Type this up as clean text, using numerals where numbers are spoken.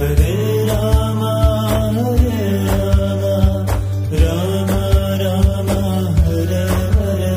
Hare Ram Ram Ram Hare Hare.